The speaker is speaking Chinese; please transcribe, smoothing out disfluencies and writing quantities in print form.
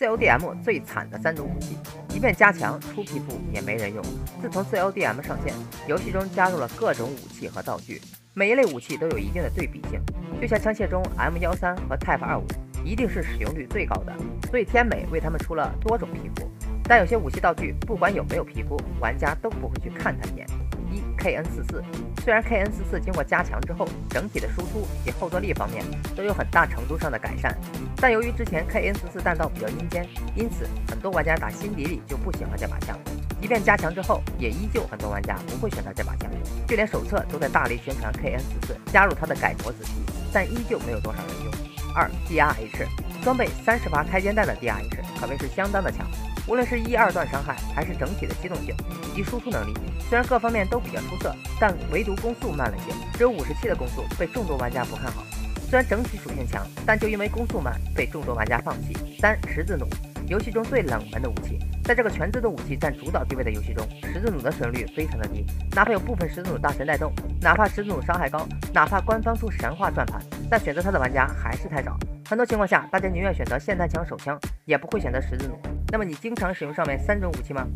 CODM 最惨的3种武器，即便加强出皮肤也没人用。自从 CODM 上线，游戏中加入了各种武器和道具，每一类武器都有一定的对比性。就像枪械中 M13 和 Type25 一定是使用率最高的，所以天美为他们出了多种皮肤。但有些武器道具不管有没有皮肤，玩家都不会去看它一眼。KN44， 虽然 KN44 经过加强之后，整体的输出及后坐力方面都有很大程度上的改善，但由于之前 KN44 弹道比较阴间，因此很多玩家打心底里就不喜欢这把枪。即便加强之后，也依旧很多玩家不会选择这把枪，就连手册都在大力宣传 KN44 加入它的改模子皮，但依旧没有多少人用。2DRH 装备30发开肩弹的 DRH 可谓是相当的强。无论是1、2段伤害，还是整体的机动性以及输出能力，虽然各方面都比较出色，但唯独攻速慢了些，只有57的攻速被众多玩家不看好。虽然整体属性强，但就因为攻速慢被众多玩家放弃。3十字弩，游戏中最冷门的武器，在这个全自动武器占主导地位的游戏中，十字弩的使用率非常的低，哪怕有部分十字弩大神带动，哪怕十字弩伤害高，哪怕官方出神话转盘，但选择它的玩家还是太少。很多情况下，大家宁愿选择霰弹枪手枪，也不会选择十字弩。那么你经常使用上面3种武器吗？